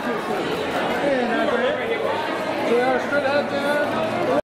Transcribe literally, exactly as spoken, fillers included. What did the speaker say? They are straight out there.